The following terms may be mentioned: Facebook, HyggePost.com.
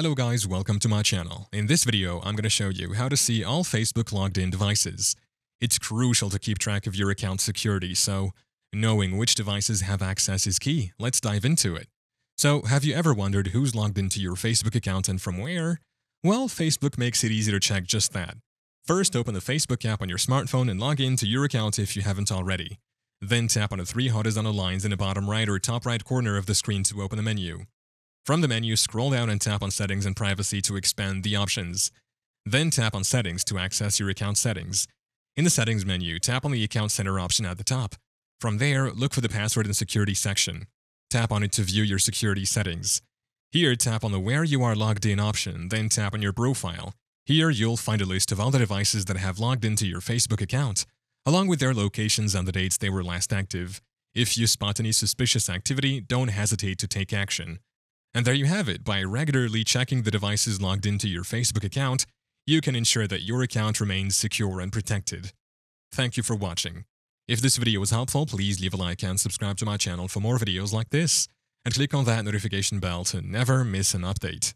Hello guys, welcome to my channel. In this video, I'm going to show you how to see all Facebook logged-in devices. It's crucial to keep track of your account security, so knowing which devices have access is key. Let's dive into it. So, have you ever wondered who's logged into your Facebook account and from where? Well, Facebook makes it easy to check just that. First, open the Facebook app on your smartphone and log in to your account if you haven't already. Then tap on the three horizontal lines in the bottom right or top right corner of the screen to open the menu. From the menu, scroll down and tap on Settings and Privacy to expand the options. Then tap on Settings to access your account settings. In the Settings menu, tap on the Account Center option at the top. From there, look for the Password and Security section. Tap on it to view your security settings. Here, tap on the Where You Are Logged In option, then tap on your profile. Here, you'll find a list of all the devices that have logged into your Facebook account, along with their locations and the dates they were last active. If you spot any suspicious activity, don't hesitate to take action. And there you have it. By regularly checking the devices logged into your Facebook account, you can ensure that your account remains secure and protected. Thank you for watching. If this video was helpful, please leave a like and subscribe to my channel for more videos like this, and click on that notification bell to never miss an update.